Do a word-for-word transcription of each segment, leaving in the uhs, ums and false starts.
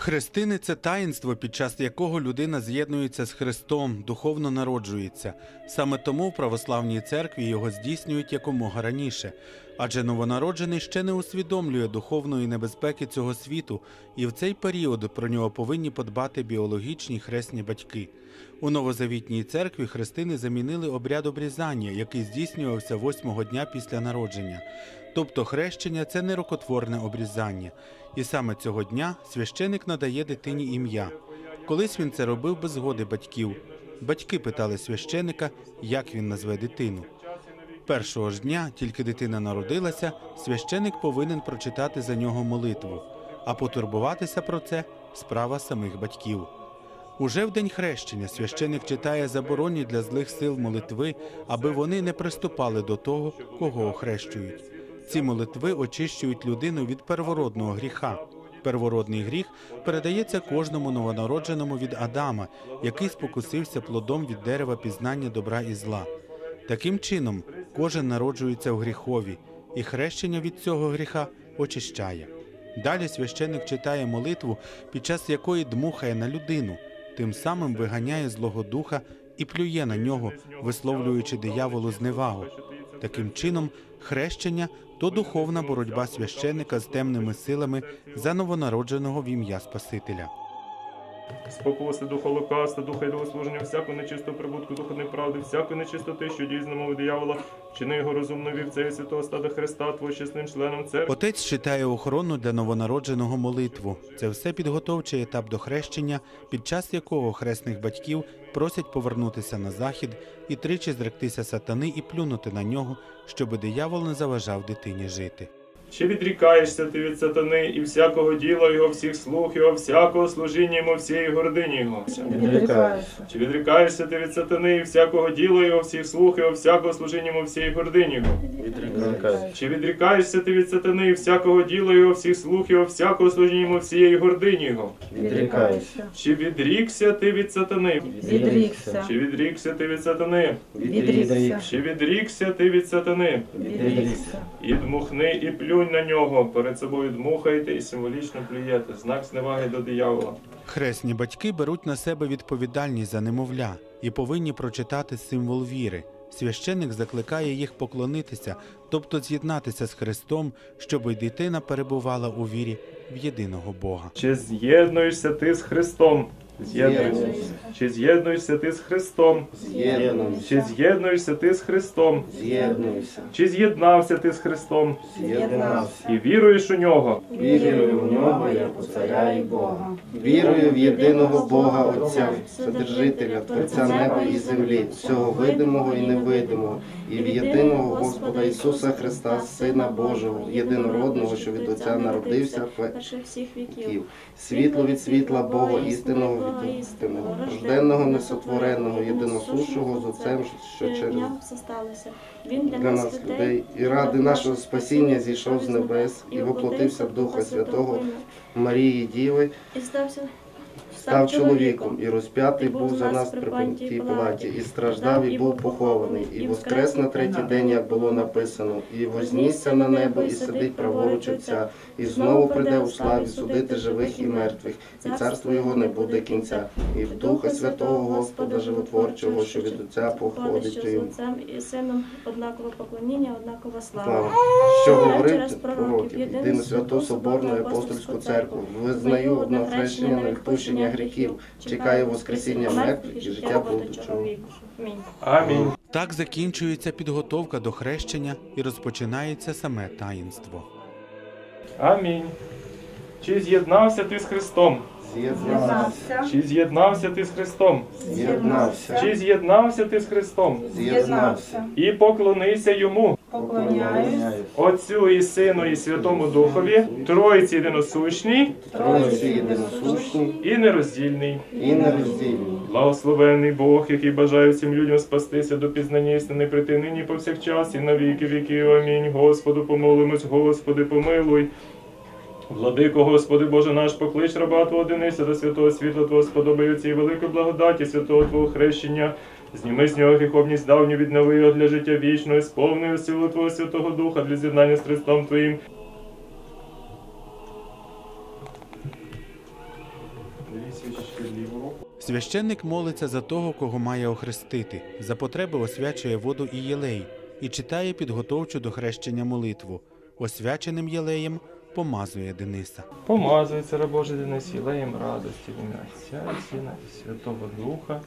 Хрестини – це таїнство, під час якого людина з'єднується з Христом, духовно народжується. Саме тому в Православній Церкві його здійснюють якомога раніше. Адже новонароджений ще не усвідомлює духовної небезпеки цього світу, і в цей період про нього повинні подбати біологічні хресні батьки. У Новозавітній Церкві хрестини замінили обряд обрізання, який здійснювався восьмого дня після народження. Тобто хрещення – це не рукотворне обрізання. І саме цього дня священик надає дитині ім'я. Колись він це робив без згоди батьків. Батьки питали священика, як він назве дитину. Першого ж дня, тільки дитина народилася, священик повинен прочитати за нього молитву, а потурбуватися про це – справа самих батьків. Уже в день хрещення священик читає заборонні для злих сил молитви, аби вони не приступали до того, кого охрещують. Ці молитви очищують людину від первородного гріха. Первородний гріх передається кожному новонародженому від Адама, який спокусився плодом від дерева пізнання добра і зла. Таким чином, кожен народжується в гріхові, і хрещення від цього гріха очищає. Далі священик читає молитву, під час якої дмухає на людину, тим самим виганяє злого духа і плює на нього, висловлюючи дияволу зневагу. Таким чином, хрещення – то духовна боротьба священика з темними силами за новонародженого в ім'я Спасителя. Спокуси, дух Голокаста, духа ідолослуження, всякого нечистого прибутку, духа неправди, всякої нечистоти, що діє з намови диявола, чини його розумно вівцею святого стада Христа, твого чесним членом церкви. Отець читає охоронну для новонародженого молитву. Це все підготовчий етап до хрещення, під час якого хресних батьків просять повернутися на захід і тричі зректися сатани і плюнути на нього, щоби диявол не заважав дитині жити. Чи відрікаєшся ти від сатани і всякого діла його, всіх слуг його, всякого служіння йому, всієї гордині його? Чи відрікаєшся ти від сатани і всякого діла його, всіх слуг його, всякого служіння йому, всієї гордині його? Чи відрікаєшся ти від сатани і всякого діла його, всіх слуг його, всякого служіння йому, всієї гордині його? Чи відрікся ти від сатани? Відрікся. Чи відрікся ти від сатани? Відрікся. Чи відрікся ти від сатани? Відрікся. І дмухни, і плюй на нього, перед собою дмухаєте і символічно плюєте, знак зневаги до диявола. Хресні батьки беруть на себе відповідальність за немовля і повинні прочитати символ віри. Священик закликає їх поклонитися, тобто з'єднатися з Христом, щоб дитина перебувала у вірі в єдиного Бога. Чи з'єднуєшся ти з Христом? З'єднуйся. Чи з'єднуєшся ти з Христом? З'єднуйся. Чи з'єднуєшся ти з Христом? З'єднуйся. Чи з'єднався ти з Христом? З'єднався. І віруєш у нього? Вірую в нього, як у царя і Бога. Вірую в єдиного Бога Отця, Вседержителя, Творця неба і землі, всього видимого і невидимого, і в єдиного Господа Ісуса Христа, Сина Божого, єдинородного, що від Отця народився, світло від світла Бога, істинного від істинного, рожденного, несотвореного, єдиносущого з Отцем, що через для нас людей, і ради нашого спасіння зійшов з небес, і воплотився Духа Святого Марії Діви, став чоловіком, і розп'ятий був за нас при Понтій Пилаті, і страждав, і був похований, і воскрес на третій день, як було написано, і вознісся на небо, і сидить праворуч Отця, і знову прийде у славі судити живих і мертвих, і царство його не буде кінця, і в Духа Святого Господа Животворчого, що від Отця походить йому. І сином однакове поклоніння, однакова слава. Що говорить пророків, єдину святу соборну апостольську церкву, визнаю одне хрещення на відпущення гріхів, чекаю воскресіння мертвих і життя будучого. Амінь. Так закінчується підготовка до хрещення і розпочинається саме таїнство. Амінь. Чи з'єднався ти з Христом? З'єднався. Чи з'єднався ти з Христом? З'єднався. Чи з'єднався ти з Христом? З'єднався. І поклонися йому. Поклоняюсь. Отцю і Сину і Святому Духові, Тройці єдиносущній, Тройці єдиносущній і нероздільний. І нероздільний. Благословенний Бог, який бажає всім людям спастися до пізнання істини, прийти нині повсякчас і на віки віків. Амінь. Господу помолимось, Господи помилуй. Владико, Господи Боже наш, поклич раба Твого Дениса до святого світла Твого, сподобай оцій великої благодаті святого Твого хрещення. Зніми з нього гріховність давню, віднови його для життя вічного, сповни силу Твого Святого Духа для з'єднання з Христом Твоїм. Священник молиться за того, кого має охрестити, за потреби освячує воду і єлей і читає підготовчу до хрещення молитву. Освяченим єлеєм помазує Дениса. Помазує царебожий Денис єлеєм радості в ім'я Отця, Сина і Святого Духа.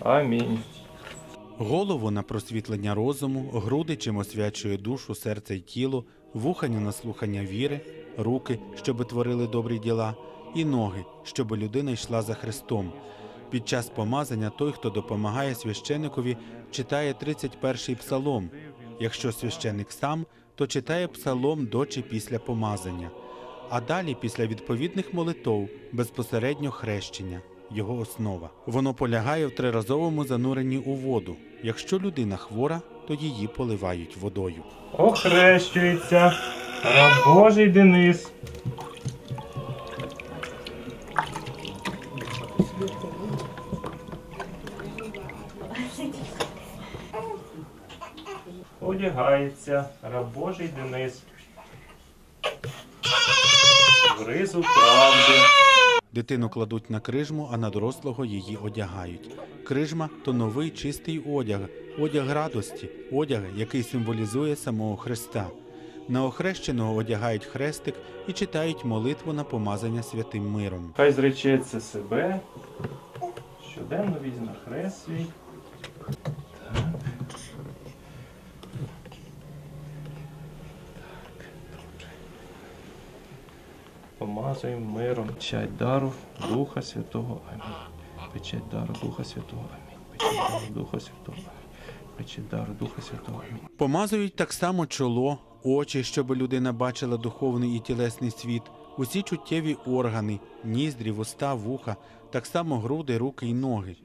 Амінь. Голову на просвітлення розуму, груди, чим освячує душу, серце й тіло, вуха на слухання віри, руки, щоби творили добрі діла, і ноги, щоби людина йшла за Христом. Під час помазання той, хто допомагає священникові, читає тридцять перший псалом. Якщо священник сам, то читає псалом до чи після помазання. А далі, після відповідних молитов, безпосередньо хрещення. Його основа. Воно полягає в триразовому зануренні у воду. Якщо людина хвора, то її поливають водою. Охрещується раб Божий Денис. Одягається раб Божий Денис. В ризу правди. Дитину кладуть на крижму, а на дорослого її одягають. Крижма – то новий чистий одяг, одяг радості, одяг, який символізує самого Христа. На охрещеного одягають хрестик і читають молитву на помазання святим миром. Хай зречеться себе, щоденно візьме хрест свій. Помазуємо миром печать дару Духа Святого. Амінь. Печать дару Духа Святого. Амінь. Печать дару Духа Святого. Печать дару Духа Святого. Амінь. Помазують так само чоло, очі, щоб людина бачила духовний і тілесний світ, усі чуттєві органи, ніздрі, вуста, вуха, так само груди, руки й ноги.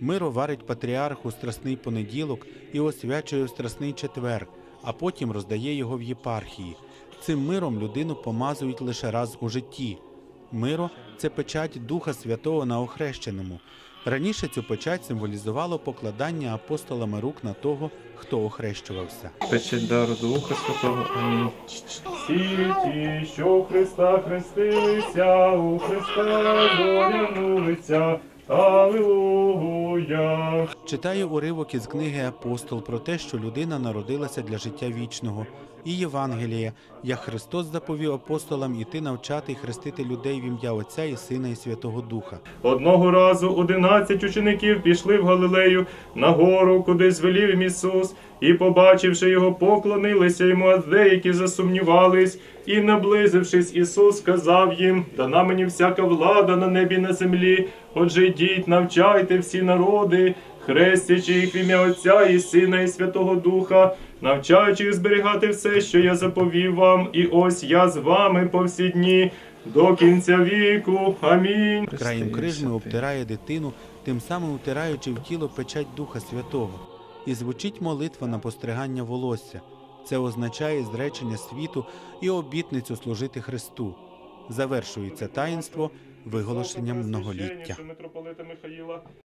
Миро варить патріарх у страсний понеділок і освячує у страсний четвер, а потім роздає його в єпархії. Цим миром людину помазують лише раз у житті. Миро – це печать Духа Святого на охрещеному. Раніше цю печать символізувало покладання апостолами рук на того, хто охрещувався. Печать дару Духа Святого. Амінь. Всі ті, що в Христа хрестилися, у Христа одягнулися. Алілуя! Читаю уривок із книги «Апостол» про те, що людина народилася для життя вічного. І Євангелія, як Христос заповів апостолам іти навчати і хрестити людей в ім'я Отця і Сина і Святого Духа. Одного разу одинадцять учеників пішли в Галилею на гору, куди звелів їм Ісус, і, побачивши його, поклонилися йому, а деякі засумнівались. І, наблизившись, Ісус сказав їм: «Дана мені всяка влада на небі і на землі, отже йдіть, навчайте всі народи, хрестячи їх в ім'я Отця і Сина і Святого Духа, навчаючи їх зберігати все, що я заповів вам, і ось я з вами по всі дні, до кінця віку. Амінь». Краєм крижми обтирає дитину, тим самим втираючи в тіло печать Духа Святого. І звучить молитва на постригання волосся. Це означає зречення світу і обітницю служити Христу. Завершується таїнство виголошенням многоліття.